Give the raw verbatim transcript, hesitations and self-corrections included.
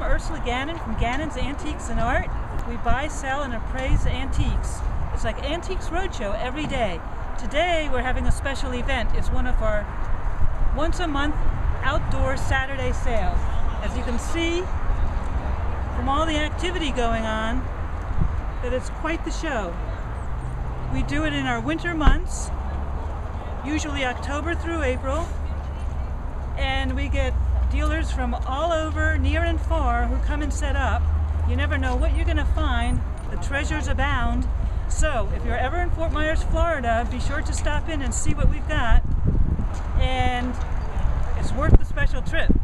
I'm Ursula Gannon from Gannon's Antiques and Art. We buy, sell, and appraise antiques. It's like Antiques Roadshow every day. Today we're having a special event. It's one of our once a month outdoor Saturday sales. As you can see from all the activity going on, that it's quite the show. We do it in our winter months, usually October through April, and we get dealers from all over, near and far, who come and set up. You never know what you're going to find. The treasures abound. So if you're ever in Fort Myers, Florida, be sure to stop in and see what we've got. And it's worth the special trip.